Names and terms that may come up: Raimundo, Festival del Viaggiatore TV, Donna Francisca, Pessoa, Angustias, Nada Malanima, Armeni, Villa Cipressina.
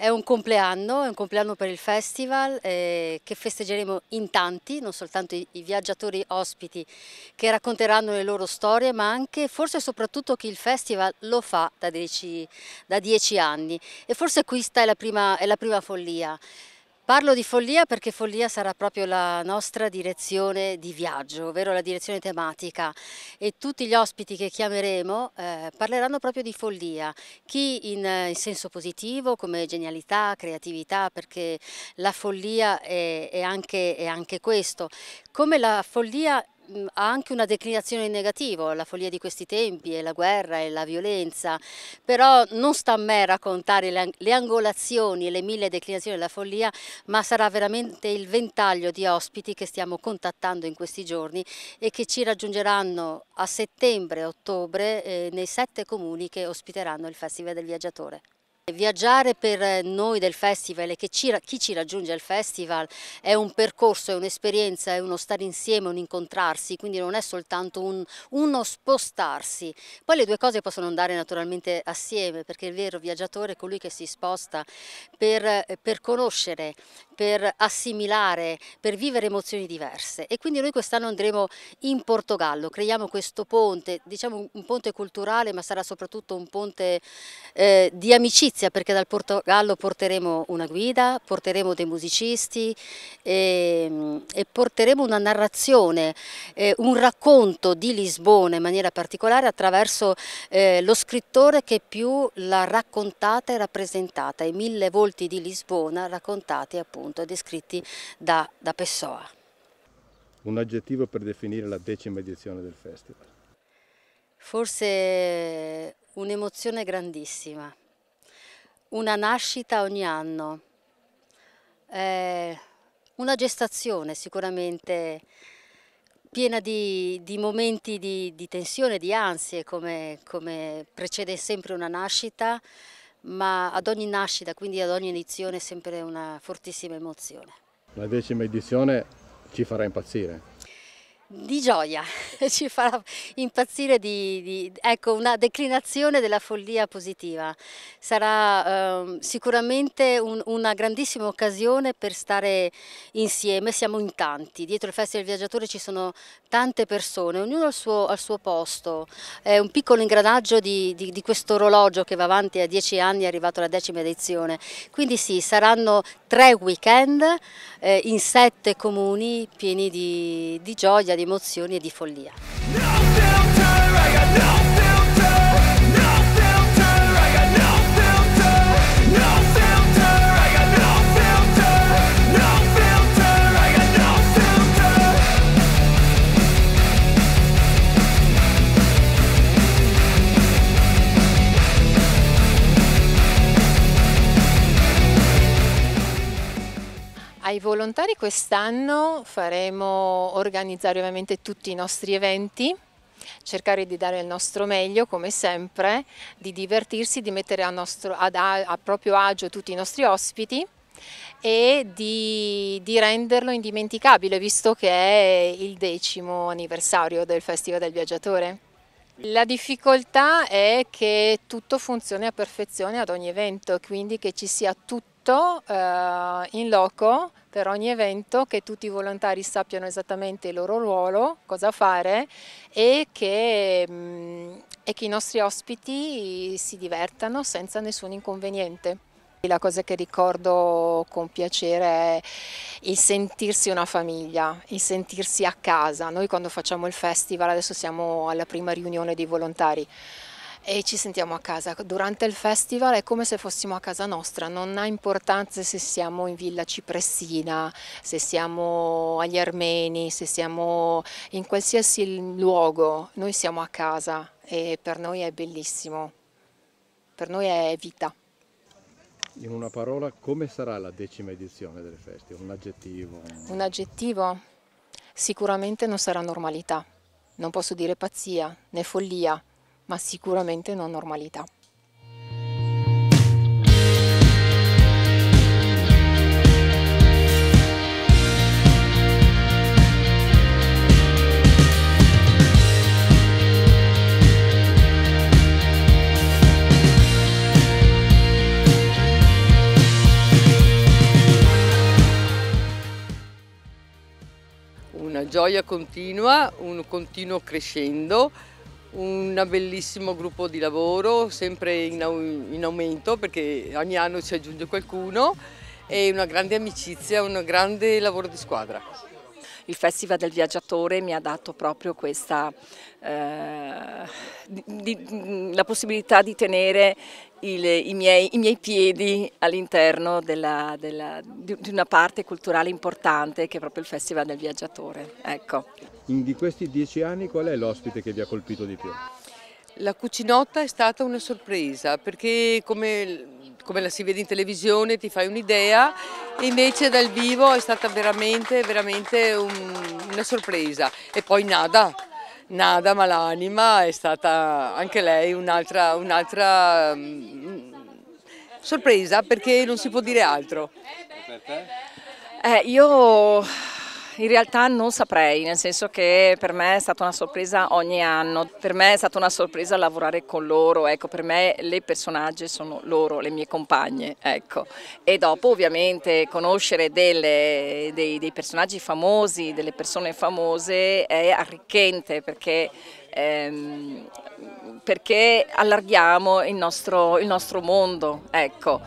È un compleanno per il festival che festeggeremo in tanti, non soltanto i viaggiatori ospiti che racconteranno le loro storie, ma anche forse soprattutto che il festival lo fa da 10 anni e forse questa è la prima follia. Parlo di follia perché follia sarà proprio la nostra direzione di viaggio, ovvero la direzione tematica, e tutti gli ospiti che chiameremo parleranno proprio di follia, chi in senso positivo come genialità, creatività, perché la follia è anche questo, come la follia ha anche una declinazione in negativo, la follia di questi tempi è la guerra e la violenza, però non sta a me raccontare le angolazioni e le mille declinazioni della follia, ma sarà veramente il ventaglio di ospiti che stiamo contattando in questi giorni e che ci raggiungeranno a settembre, ottobre nei 7 comuni che ospiteranno il Festival del Viaggiatore. Viaggiare per noi del festival e chi ci raggiunge al festival è un percorso, è un'esperienza, è uno stare insieme, un incontrarsi, quindi non è soltanto uno spostarsi. Poi le due cose possono andare naturalmente assieme, perché il vero viaggiatore è colui che si sposta per conoscere, per assimilare, per vivere emozioni diverse, e quindi noi quest'anno andremo in Portogallo, creiamo questo ponte, diciamo un ponte culturale, ma sarà soprattutto un ponte di amicizia, perché dal Portogallo porteremo una guida, porteremo dei musicisti e porteremo una narrazione, un racconto di Lisbona in maniera particolare attraverso lo scrittore che più l'ha raccontata e rappresentata, i 1000 volti di Lisbona raccontati appunto e descritti da Pessoa. Un aggettivo per definire la 10ª edizione del festival? Forse un'emozione grandissima. Una nascita ogni anno, una gestazione sicuramente piena di momenti di tensione, di ansie, come precede sempre una nascita, ma ad ogni nascita, quindi ad ogni edizione, è sempre una fortissima emozione. La 10ª edizione ci farà impazzire? Di gioia, ci farà impazzire, ecco, una declinazione della follia positiva. Sarà sicuramente una grandissima occasione per stare insieme, siamo in tanti, dietro il Festival del Viaggiatore ci sono tante persone, ognuno al suo posto, è un piccolo ingranaggio di questo orologio che va avanti a 10 anni, è arrivato alla 10ª edizione, quindi sì, saranno 3 weekend in 7 comuni pieni di gioia, di emozioni e di follia. Ai volontari quest'anno faremo organizzare ovviamente tutti i nostri eventi, cercare di dare il nostro meglio come sempre, di divertirsi, di mettere a proprio agio tutti i nostri ospiti e di renderlo indimenticabile, visto che è il 10º anniversario del Festival del Viaggiatore. La difficoltà è che tutto funzioni a perfezione ad ogni evento, quindi che ci sia tutto in loco per ogni evento, che tutti i volontari sappiano esattamente il loro ruolo, cosa fare, e che i nostri ospiti si divertano senza nessun inconveniente. La cosa che ricordo con piacere è il sentirsi una famiglia, il sentirsi a casa. Noi quando facciamo il festival, adesso siamo alla prima riunione dei volontari, e ci sentiamo a casa. Durante il festival è come se fossimo a casa nostra, non ha importanza se siamo in Villa Cipressina, se siamo agli Armeni, se siamo in qualsiasi luogo, noi siamo a casa e per noi è bellissimo, per noi è vita. In una parola, come sarà la 10ª edizione del festival? Un aggettivo? Un aggettivo? Sicuramente non sarà normalità, non posso dire pazzia né follia, ma sicuramente non normalità. gioia continua, un continuo crescendo, un bellissimo gruppo di lavoro, sempre in aumento perché ogni anno ci aggiunge qualcuno, e una grande amicizia, un grande lavoro di squadra. Il Festival del Viaggiatore mi ha dato proprio questa la possibilità di tenere i miei piedi all'interno di una parte culturale importante che è proprio il Festival del Viaggiatore. Ecco. Di questi 10 anni qual è l'ospite che vi ha colpito di più? La cucinotta è stata una sorpresa perché come la si vede in televisione ti fai un'idea, invece dal vivo è stata veramente una sorpresa. E poi Nada Malanima è stata anche lei un'altra sorpresa, perché non si può dire altro. Io in realtà non saprei, nel senso che per me è stata una sorpresa ogni anno, per me è stata una sorpresa lavorare con loro, ecco, per me le personaggi sono loro, le mie compagne, ecco. E dopo ovviamente conoscere dei personaggi famosi, delle persone famose è arricchente perché allarghiamo il nostro mondo, ecco.